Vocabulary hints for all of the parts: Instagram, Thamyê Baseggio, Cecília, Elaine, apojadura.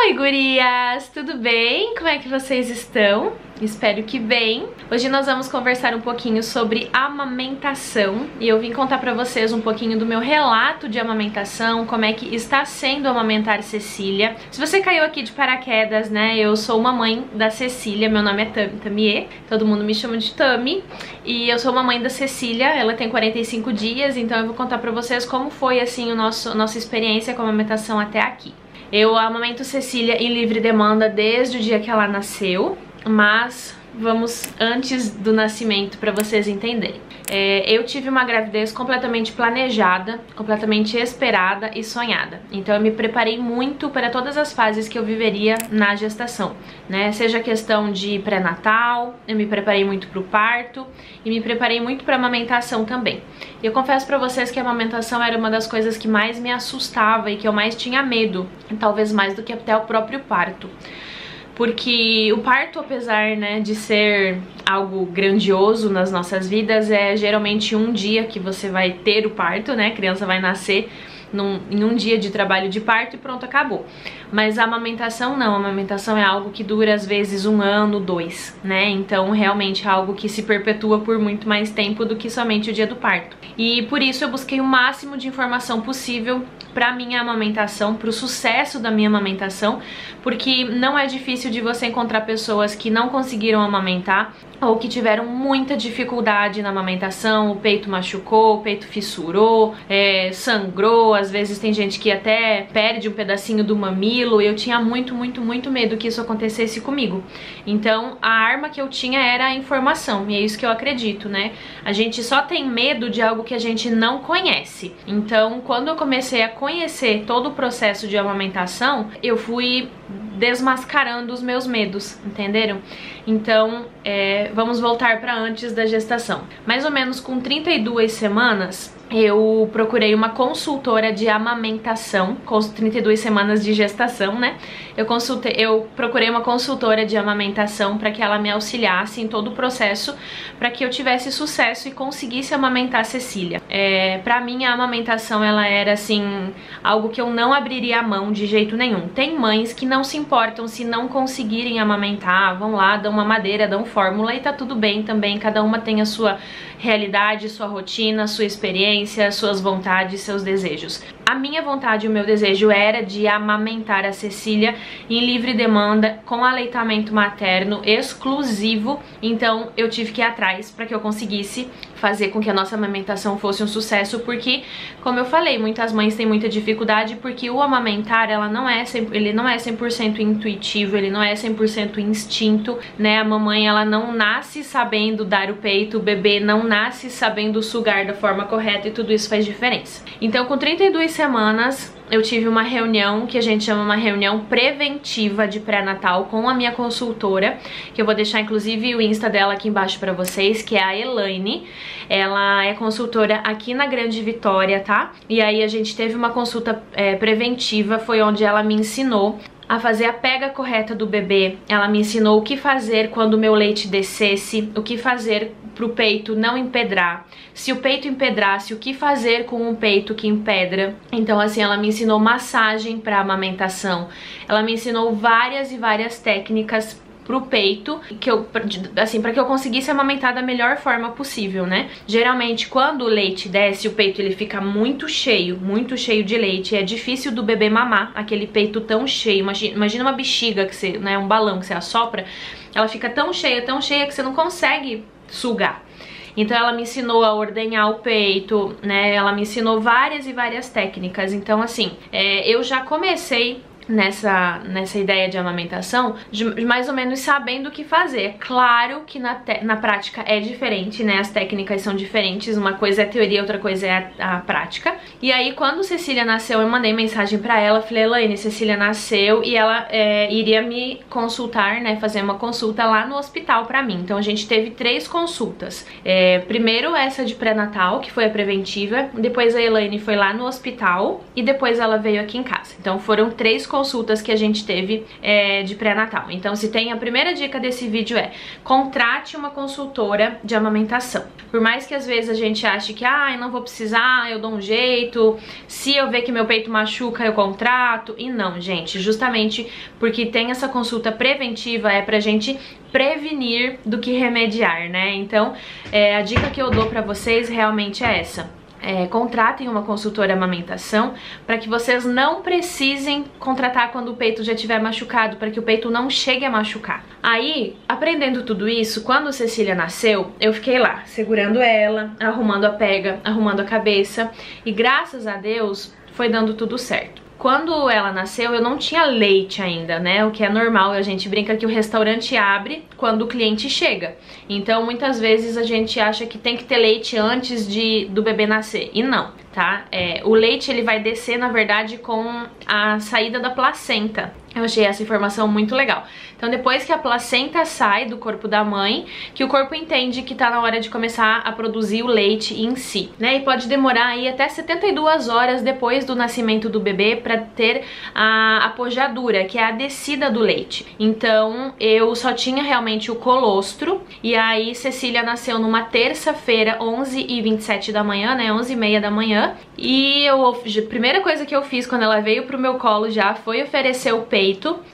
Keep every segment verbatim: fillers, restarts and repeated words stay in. Oi gurias, tudo bem? Como é que vocês estão? Espero que bem. Hoje nós vamos conversar um pouquinho sobre amamentação e eu vim contar pra vocês um pouquinho do meu relato de amamentação, como é que está sendo amamentar Cecília. Se você caiu aqui de paraquedas, né, eu sou uma mãe da Cecília, meu nome é Thamyê, Thamyê, todo mundo me chama de Thamyê, e eu sou uma mãe da Cecília, ela tem quarenta e cinco dias, então eu vou contar pra vocês como foi, assim, o nosso, nossa experiência com a amamentação até aqui. Eu amamento Cecília em livre demanda desde o dia que ela nasceu, mas vamos antes do nascimento para vocês entenderem. É, eu tive uma gravidez completamente planejada, completamente esperada e sonhada. Então eu me preparei muito para todas as fases que eu viveria na gestação, né? Seja questão de pré-natal, eu me preparei muito para o parto e me preparei muito para a amamentação também. E eu confesso para vocês que a amamentação era uma das coisas que mais me assustava e que eu mais tinha medo, talvez mais do que até o próprio parto. Porque o parto, apesar, né, de ser algo grandioso nas nossas vidas, é geralmente um dia que você vai ter o parto, né? A criança vai nascer num, em um dia de trabalho de parto e pronto, acabou. Mas a amamentação não, a amamentação é algo que dura às vezes um ano, dois, né? Então realmente é algo que se perpetua por muito mais tempo do que somente o dia do parto. E por isso eu busquei o máximo de informação possível para minha amamentação, para o sucesso da minha amamentação, porque não é difícil de você encontrar pessoas que não conseguiram amamentar ou que tiveram muita dificuldade na amamentação, o peito machucou, o peito fissurou, é, sangrou, às vezes tem gente que até perde um pedacinho do mamilo, e eu tinha muito, muito, muito medo que isso acontecesse comigo. Então a arma que eu tinha era a informação, e é isso que eu acredito, né? A gente só tem medo de algo que a gente não conhece. Então quando eu comecei a conhecer conhecer todo o processo de amamentação, eu fui desmascarando os meus medos, entenderam? Então, é, vamos voltar para antes da gestação. Mais ou menos com trinta e duas semanas, eu procurei uma consultora de amamentação, com trinta e duas semanas de gestação, né? Eu consultei, eu procurei uma consultora de amamentação para que ela me auxiliasse em todo o processo, para que eu tivesse sucesso e conseguisse amamentar a Cecília. É, para mim, a amamentação, ela era, assim, algo que eu não abriria a mão de jeito nenhum. Tem mães que não se importam se não conseguirem amamentar, vão lá, dão mamadeira, dão fórmula e tá tudo bem também, cada uma tem a sua realidade, sua rotina, sua experiência, suas vontades, seus desejos. A minha vontade e o meu desejo era de amamentar a Cecília em livre demanda, com aleitamento materno exclusivo, então eu tive que ir atrás para que eu conseguisse fazer com que a nossa amamentação fosse um sucesso, porque, como eu falei, muitas mães têm muita dificuldade, porque o amamentar, ela não é, ele não é cem por cento intuitivo, ele não é cem por cento instinto, né? A mamãe, ela não nasce sabendo dar o peito, o bebê não nasce sabendo sugar da forma correta, e tudo isso faz diferença. Então, com trinta e duas semanas, eu tive uma reunião que a gente chama uma reunião preventiva de pré-natal com a minha consultora, que eu vou deixar inclusive o Insta dela aqui embaixo pra vocês, que é a Elaine. Ela é consultora aqui na Grande Vitória, tá? E aí a gente teve uma consulta é, preventiva, foi onde ela me ensinou a fazer a pega correta do bebê, ela me ensinou o que fazer quando o meu leite descesse, o que fazer pro peito não empedrar, se o peito empedrasse, o que fazer com um peito que empedra. Então assim, ela me ensinou massagem para amamentação, ela me ensinou várias e várias técnicas pro peito, que eu, assim, para que eu conseguisse amamentar da melhor forma possível, né? Geralmente, quando o leite desce, o peito ele fica muito cheio, muito cheio de leite, é difícil do bebê mamar aquele peito tão cheio. Imagina uma bexiga que você, né, um balão que você assopra, ela fica tão cheia, tão cheia que você não consegue sugar. Então ela me ensinou a ordenhar o peito, né? Ela me ensinou várias e várias técnicas. Então assim, é, eu já comecei Nessa, nessa ideia de amamentação, de mais ou menos sabendo o que fazer. Claro que na, na prática é diferente, né? As técnicas são diferentes, uma coisa é teoria, outra coisa é a, a prática. E aí, quando Cecília nasceu, eu mandei mensagem pra ela, falei, Elaine, Cecília nasceu e ela é, iria me consultar, né? Fazer uma consulta lá no hospital pra mim. Então a gente teve três consultas. É, primeiro essa de pré-natal, que foi a preventiva, depois a Elaine foi lá no hospital e depois ela veio aqui em casa. Então foram três consultas consultas que a gente teve é, de pré-natal. Então, se tem, a primeira dica desse vídeo é: contrate uma consultora de amamentação. Por mais que às vezes a gente ache que, ah, eu não vou precisar, eu dou um jeito, se eu ver que meu peito machuca, eu contrato. E não, gente, justamente porque tem essa consulta preventiva, é pra gente prevenir do que remediar, né? Então, é, a dica que eu dou pra vocês realmente é essa. É, contratem uma consultora amamentação para que vocês não precisem contratar quando o peito já estiver machucado, para que o peito não chegue a machucar. Aí, aprendendo tudo isso, quando Cecília nasceu, eu fiquei lá, segurando ela, arrumando a pega, arrumando a cabeça, e graças a Deus foi dando tudo certo. Quando ela nasceu, eu não tinha leite ainda, né? O que é normal, a gente brinca que o restaurante abre quando o cliente chega. Então, muitas vezes a gente acha que tem que ter leite antes de, do bebê nascer, e não, tá? É, o leite, ele vai descer, na verdade, com a saída da placenta. Eu achei essa informação muito legal. Então, depois que a placenta sai do corpo da mãe, que o corpo entende que tá na hora de começar a produzir o leite em si, né? E pode demorar aí até setenta e duas horas depois do nascimento do bebê pra ter a apojadura, que é a descida do leite. Então, eu só tinha realmente o colostro, e aí Cecília nasceu numa terça-feira, onze e vinte e sete da manhã, né? onze e meia da manhã. E eu, a primeira coisa que eu fiz quando ela veio pro meu colo já foi oferecer o peito.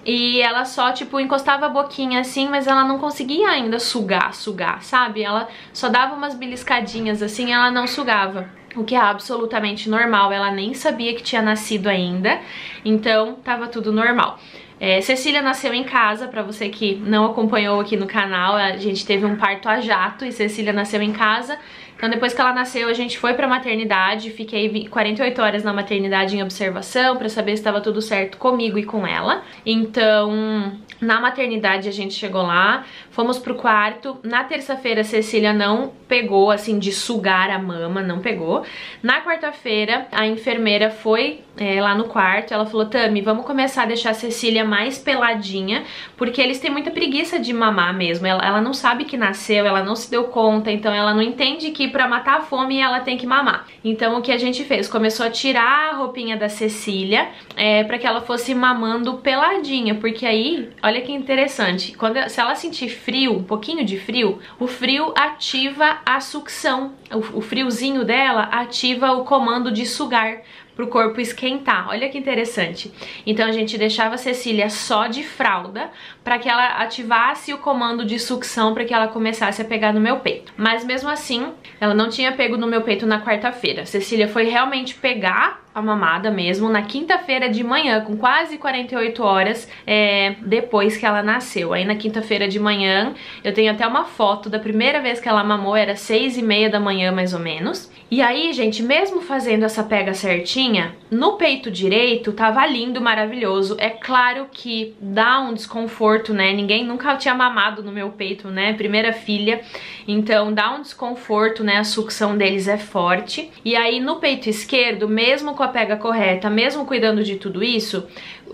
E ela só, tipo, encostava a boquinha assim, mas ela não conseguia ainda sugar, sugar, sabe? Ela só dava umas beliscadinhas assim, ela não sugava. O que é absolutamente normal, ela nem sabia que tinha nascido ainda, então tava tudo normal. É, Cecília nasceu em casa, pra você que não acompanhou aqui no canal, a gente teve um parto a jato e Cecília nasceu em casa. Então, depois que ela nasceu, a gente foi pra maternidade, fiquei quarenta e oito horas na maternidade em observação pra saber se estava tudo certo comigo e com ela. Então, na maternidade a gente chegou lá, fomos pro quarto. Na terça-feira, Cecília não pegou, assim, de sugar a mama, não pegou. Na quarta-feira, a enfermeira foi é, lá no quarto, ela falou: Thamyê, vamos começar a deixar a Cecília mais peladinha, porque eles têm muita preguiça de mamar mesmo. Ela, ela não sabe que nasceu, ela não se deu conta, então ela não entende que pra matar a fome ela tem que mamar. Então, o que a gente fez? Começou a tirar a roupinha da Cecília é, pra que ela fosse mamando peladinha, porque aí, olha que interessante, quando, se ela sentir frio, um pouquinho de frio, o frio ativa a sucção, o, o friozinho dela ativa o comando de sugar, pro corpo esquentar. Olha que interessante. Então, a gente deixava a Cecília só de fralda pra que ela ativasse o comando de sucção pra que ela começasse a pegar no meu peito. Mas mesmo assim, ela não tinha pego no meu peito na quarta-feira. Cecília foi realmente pegar a mamada mesmo na quinta-feira de manhã, com quase quarenta e oito horas é, depois que ela nasceu. Aí na quinta-feira de manhã, eu tenho até uma foto da primeira vez que ela mamou, era seis e meia da manhã mais ou menos. E aí, gente, mesmo fazendo essa pega certinha, no peito direito tava lindo, maravilhoso. É claro que dá um desconforto, né? Ninguém nunca tinha mamado no meu peito, né? Primeira filha. Então dá um desconforto, né? A sucção deles é forte. E aí no peito esquerdo, mesmo com a pega correta, mesmo cuidando de tudo isso,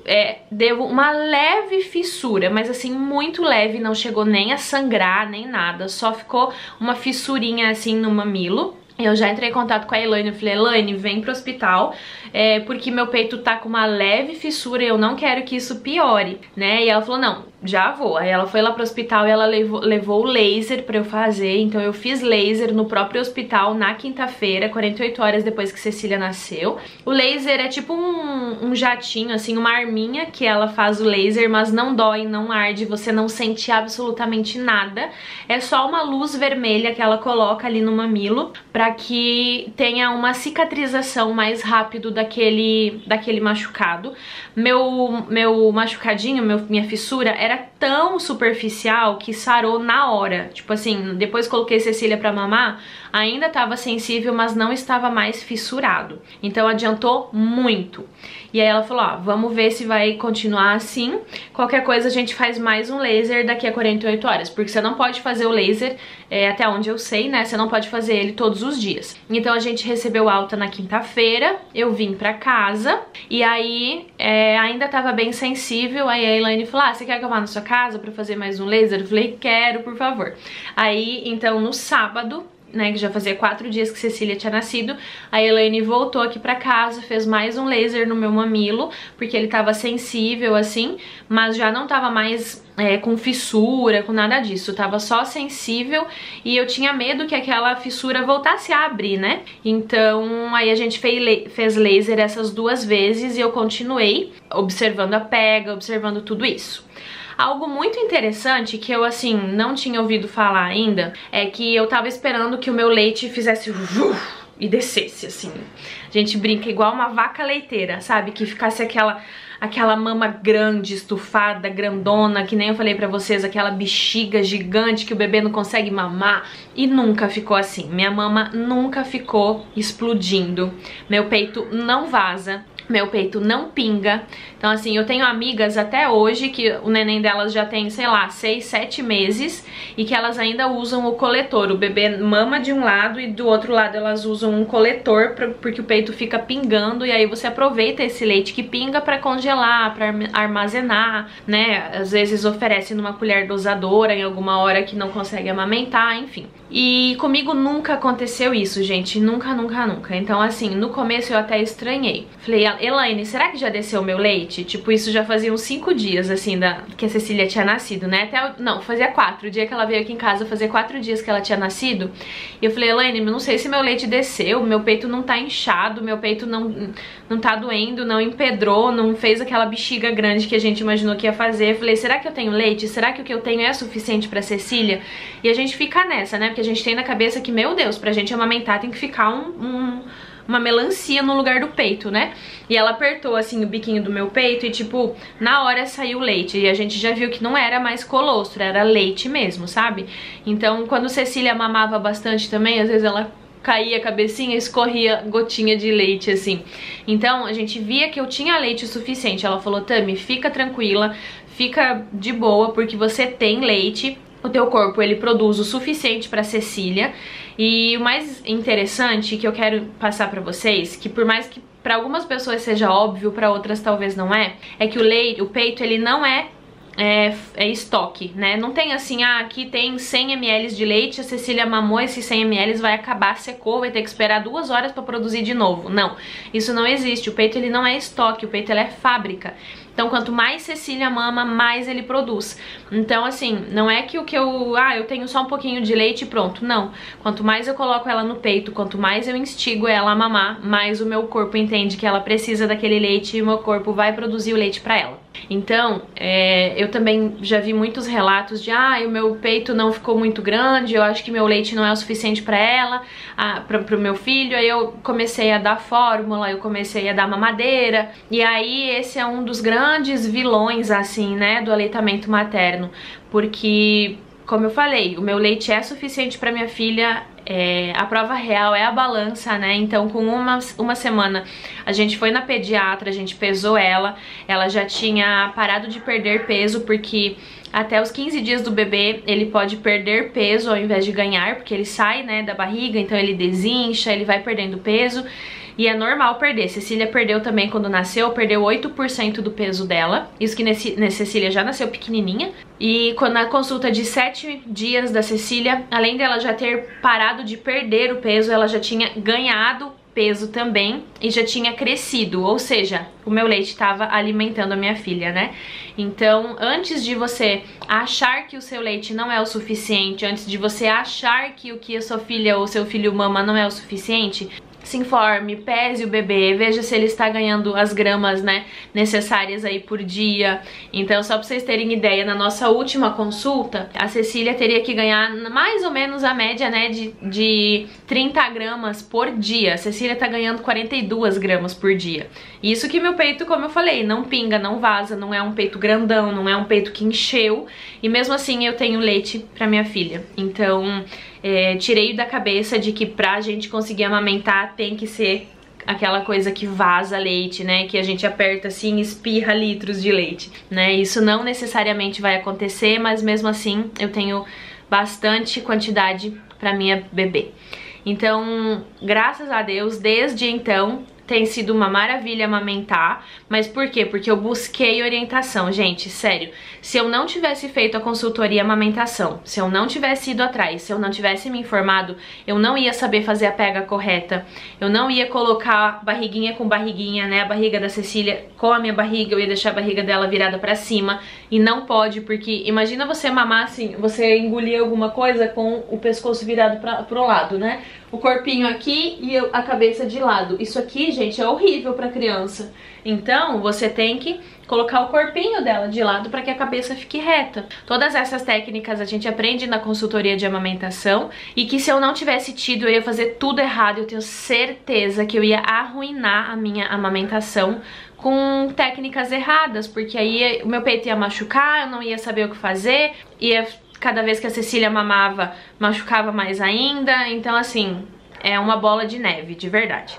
é, deu uma leve fissura, mas assim, muito leve, não chegou nem a sangrar, nem nada, só ficou uma fissurinha assim no mamilo. Eu já entrei em contato com a Elaine, eu falei: Elaine, vem pro hospital, é, porque meu peito tá com uma leve fissura e eu não quero que isso piore, né? E ela falou: não, já vou. Aí ela foi lá pro hospital e ela levou, levou o laser pra eu fazer, então eu fiz laser no próprio hospital na quinta-feira, quarenta e oito horas depois que Cecília nasceu. O laser é tipo um, um jatinho, assim, uma arminha que ela faz o laser, mas não dói, não arde, você não sente absolutamente nada, é só uma luz vermelha que ela coloca ali no mamilo pra que tenha uma cicatrização mais rápido daquele, daquele machucado. Meu, meu machucadinho, meu, minha fissura era tão superficial que sarou na hora. Tipo assim, depois coloquei Cecília pra mamar, ainda tava sensível, mas não estava mais fissurado. Então adiantou muito. E aí ela falou: ó, vamos ver se vai continuar assim. Qualquer coisa a gente faz mais um laser daqui a quarenta e oito horas, porque você não pode fazer o laser, é, até onde eu sei, né? Você não pode fazer ele todos os dias. Então a gente recebeu alta na quinta-feira, eu vim pra casa e aí é, ainda tava bem sensível. Aí a Elaine falou: ah, você quer que eu vá na sua casa pra fazer mais um laser? Eu falei: quero, por favor. Aí então no sábado né, que já fazia quatro dias que Cecília tinha nascido. A Elaine voltou aqui pra casa, fez mais um laser no meu mamilo, porque ele tava sensível, assim, mas já não tava mais é, com fissura, com nada disso, tava só sensível, e eu tinha medo que aquela fissura voltasse a abrir, né? Então, aí a gente fez, fez laser essas duas vezes e eu continuei observando a pega, observando tudo isso. Algo muito interessante que eu, assim, não tinha ouvido falar ainda, é que eu tava esperando que o meu leite fizesse e descesse, assim. A gente brinca igual uma vaca leiteira, sabe? Que ficasse aquela, aquela mama grande, estufada, grandona, que nem eu falei pra vocês, aquela bexiga gigante que o bebê não consegue mamar. E nunca ficou assim. Minha mama nunca ficou explodindo. Meu peito não vaza. Meu peito não pinga. Então, assim, eu tenho amigas até hoje que o neném delas já tem, sei lá, seis, sete meses e que elas ainda usam o coletor. O bebê mama de um lado e do outro lado elas usam um coletor pra, porque o peito fica pingando, e aí você aproveita esse leite que pinga pra congelar, pra armazenar, né? Às vezes oferece numa colher dosadora em alguma hora que não consegue amamentar, enfim. E comigo nunca aconteceu isso, gente. Nunca, nunca, nunca. Então, assim, no começo eu até estranhei. Falei, Elaine, será que já desceu o meu leite? Tipo, isso já fazia uns cinco dias, assim, da... que a Cecília tinha nascido, né? Até... Não, fazia quatro. O dia que ela veio aqui em casa, fazia quatro dias que ela tinha nascido. E eu falei, Elaine, não sei se meu leite desceu, meu peito não tá inchado, meu peito não, não tá doendo, não empedrou, não fez aquela bexiga grande que a gente imaginou que ia fazer. Eu falei, será que eu tenho leite? Será que o que eu tenho é suficiente pra Cecília? E a gente fica nessa, né? Porque a gente tem na cabeça que, meu Deus, pra gente amamentar tem que ficar um, um, uma melancia no lugar do peito, né? E ela apertou, assim, o biquinho do meu peito e, tipo, na hora saiu leite. E a gente já viu que não era mais colostro, era leite mesmo, sabe? Então, quando Cecília mamava bastante também, às vezes ela caía a cabecinha e escorria gotinha de leite, assim. Então, a gente via que eu tinha leite o suficiente. Ela falou, Thamyê, fica tranquila, fica de boa, porque você tem leite. O teu corpo, ele produz o suficiente pra Cecília. E o mais interessante que eu quero passar pra vocês, que por mais que pra algumas pessoas seja óbvio, pra outras talvez não é, é que o leite, o peito, ele não é, é, é estoque, né? Não tem assim, ah, aqui tem cem mililitros de leite, a Cecília mamou esses cem mililitros, vai acabar, secou, vai ter que esperar duas horas pra produzir de novo. Não, isso não existe. O peito, ele não é estoque, o peito, ele é fábrica. Então, quanto mais Cecília mama, mais ele produz. Então, assim, não é que o que eu... Ah, eu tenho só um pouquinho de leite e pronto. Não. Quanto mais eu coloco ela no peito, quanto mais eu instigo ela a mamar, mais o meu corpo entende que ela precisa daquele leite e o meu corpo vai produzir o leite pra ela. Então, é, eu também já vi muitos relatos de ah, o meu peito não ficou muito grande, eu acho que meu leite não é o suficiente pra ela, a, pra, pro meu filho. Aí eu comecei a dar fórmula, eu comecei a dar mamadeira. E aí, esse é um dos grandes grandes vilões, assim, né, do aleitamento materno, porque, como eu falei, o meu leite é suficiente pra minha filha, é, a prova real é a balança, né, então com uma, uma semana a gente foi na pediatra, a gente pesou ela, ela já tinha parado de perder peso, porque até os quinze dias do bebê ele pode perder peso ao invés de ganhar, porque ele sai, né, da barriga, então ele desincha, ele vai perdendo peso. E é normal perder. Cecília perdeu também quando nasceu, perdeu oito por cento do peso dela. Isso que nesse, nesse Cecília já nasceu pequenininha. E quando na consulta de sete dias da Cecília, além dela já ter parado de perder o peso, ela já tinha ganhado peso também e já tinha crescido, ou seja, o meu leite estava alimentando a minha filha, né? Então, antes de você achar que o seu leite não é o suficiente, antes de você achar que o que a sua filha ou seu filho mama não é o suficiente, se informe, pese o bebê, veja se ele está ganhando as gramas, né, necessárias aí por dia. Então, só pra vocês terem ideia, na nossa última consulta, a Cecília teria que ganhar mais ou menos a média, né, de, de trinta gramas por dia. A Cecília tá ganhando quarenta e duas gramas por dia. Isso que meu peito, como eu falei, não pinga, não vaza, não é um peito grandão, não é um peito que encheu. E mesmo assim, eu tenho leite pra minha filha. Então... É, tirei da cabeça de que pra gente conseguir amamentar tem que ser aquela coisa que vaza leite, né? Que a gente aperta assim e espirra litros de leite, né? Isso não necessariamente vai acontecer, mas mesmo assim eu tenho bastante quantidade pra minha bebê. Então, graças a Deus, desde então... tem sido uma maravilha amamentar, mas por quê? Porque eu busquei orientação, gente, sério. Se eu não tivesse feito a consultoria amamentação, se eu não tivesse ido atrás, se eu não tivesse me informado, eu não ia saber fazer a pega correta, eu não ia colocar barriguinha com barriguinha, né, a barriga da Cecília com a minha barriga, eu ia deixar a barriga dela virada pra cima, e não pode, porque imagina você mamar assim, você engolir alguma coisa com o pescoço virado pra, pro lado, né, o corpinho aqui e a cabeça de lado. Isso aqui, gente, é horrível pra criança. Então, você tem que colocar o corpinho dela de lado para que a cabeça fique reta. Todas essas técnicas a gente aprende na consultoria de amamentação, e que se eu não tivesse tido, eu ia fazer tudo errado. Eu tenho certeza que eu ia arruinar a minha amamentação com técnicas erradas, porque aí o meu peito ia machucar, eu não ia saber o que fazer, ia... Cada vez que a Cecília mamava, machucava mais ainda. Então, assim, é uma bola de neve, de verdade.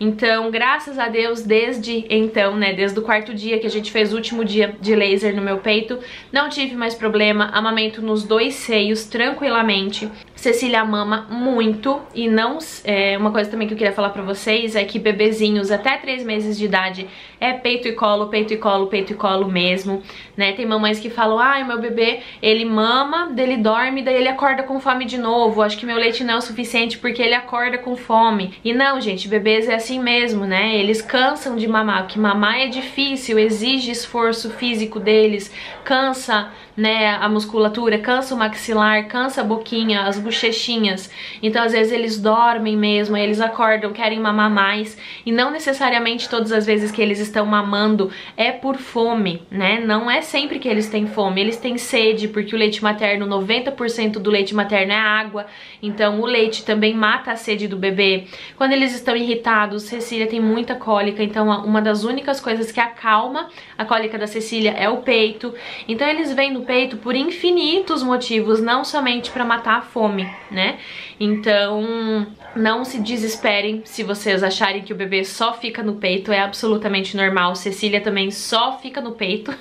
Então, graças a Deus, desde então, né, desde o quarto dia que a gente fez o último dia de laser no meu peito, não tive mais problema, amamento nos dois seios, tranquilamente. Cecília mama muito, e não... É, uma coisa também que eu queria falar pra vocês é que bebezinhos até três meses de idade é peito e colo, peito e colo, peito e colo mesmo, né? Tem mamães que falam, ai, ah, meu bebê, ele mama, dele dorme, daí ele acorda com fome de novo, acho que meu leite não é o suficiente porque ele acorda com fome. E não, gente, bebês é assim assim mesmo, né? Eles cansam de mamar, porque mamar é difícil, exige esforço físico deles, cansa, né, a musculatura, cansa o maxilar, cansa a boquinha, as bochechinhas. Então, às vezes, eles dormem mesmo, eles acordam, querem mamar mais, e não necessariamente todas as vezes que eles estão mamando é por fome, né? Não é sempre que eles têm fome, eles têm sede, porque o leite materno, noventa por cento do leite materno é água, então o leite também mata a sede do bebê. Quando eles estão irritados, Cecília tem muita cólica, então uma das únicas coisas que acalma a cólica da Cecília é o peito. Então eles vêm no peito por infinitos motivos, não somente pra matar a fome, né? Então não se desesperem se vocês acharem que o bebê só fica no peito, é absolutamente normal. Cecília também só fica no peito.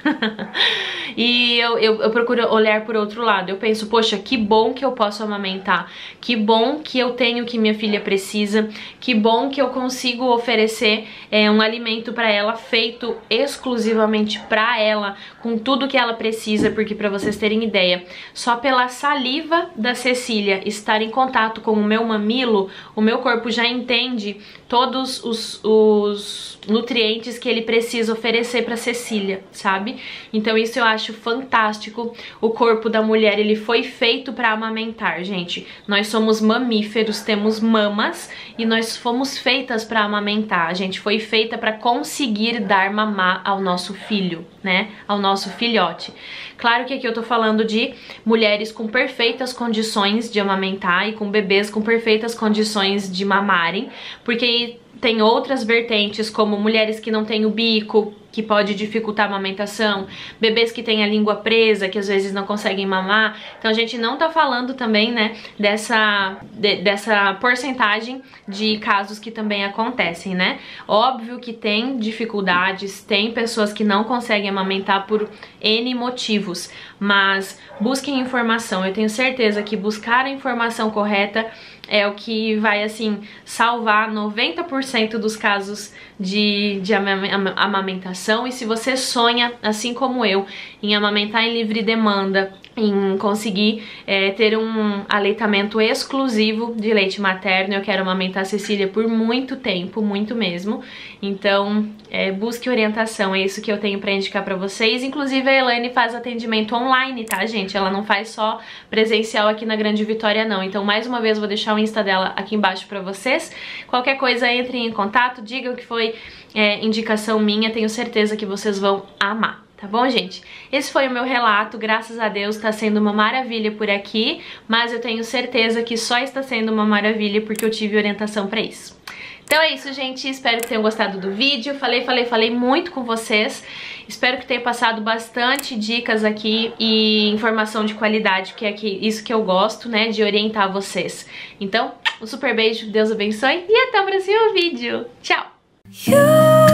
E eu, eu, eu procuro olhar por outro lado, eu penso, poxa, que bom que eu posso amamentar, que bom que eu tenho o que minha filha precisa, que bom que eu consigo consigo oferecer é, um alimento para ela feito exclusivamente para ela, com tudo que ela precisa, porque para vocês terem ideia, só pela saliva da Cecília estar em contato com o meu mamilo, o meu corpo já entende todos os, os nutrientes que ele precisa oferecer para Cecília, sabe? Então isso eu acho fantástico. O corpo da mulher, ele foi feito para amamentar, gente. Nós somos mamíferos, temos mamas, e nós fomos feitas para amamentar, a gente foi feita para conseguir dar mamar ao nosso filho, né, ao nosso filhote. Claro que aqui eu tô falando de mulheres com perfeitas condições de amamentar e com bebês com perfeitas condições de mamarem, porque tem outras vertentes, como mulheres que não têm o bico, que pode dificultar a amamentação, bebês que têm a língua presa, que às vezes não conseguem mamar. Então a gente não tá falando também, né, dessa, de, dessa porcentagem de casos que também acontecem, né? Óbvio que tem dificuldades, tem pessoas que não conseguem amamentar por N motivos, mas busquem informação. Eu tenho certeza que buscar a informação correta é o que vai, assim, salvar noventa por cento dos casos de, de amamentação. E se você sonha, assim como eu, em amamentar em livre demanda, em conseguir é, ter um aleitamento exclusivo de leite materno, eu quero amamentar a Cecília por muito tempo, muito mesmo. Então, é, busque orientação, é isso que eu tenho pra indicar pra vocês. Inclusive, a Elaine faz atendimento online, tá, gente? Ela não faz só presencial aqui na Grande Vitória, não. Então, mais uma vez, vou deixar o Insta dela aqui embaixo pra vocês. Qualquer coisa, entrem em contato, digam que foi é, indicação minha, tenho certeza certeza que vocês vão amar, tá bom, gente? Esse foi o meu relato, graças a Deus tá sendo uma maravilha por aqui, mas eu tenho certeza que só está sendo uma maravilha porque eu tive orientação pra isso. Então é isso, gente, espero que tenham gostado do vídeo, falei, falei, falei muito com vocês, espero que tenha passado bastante dicas aqui e informação de qualidade, que é aqui, isso que eu gosto, né, de orientar vocês. Então, um super beijo, Deus abençoe, e até o próximo vídeo, tchau!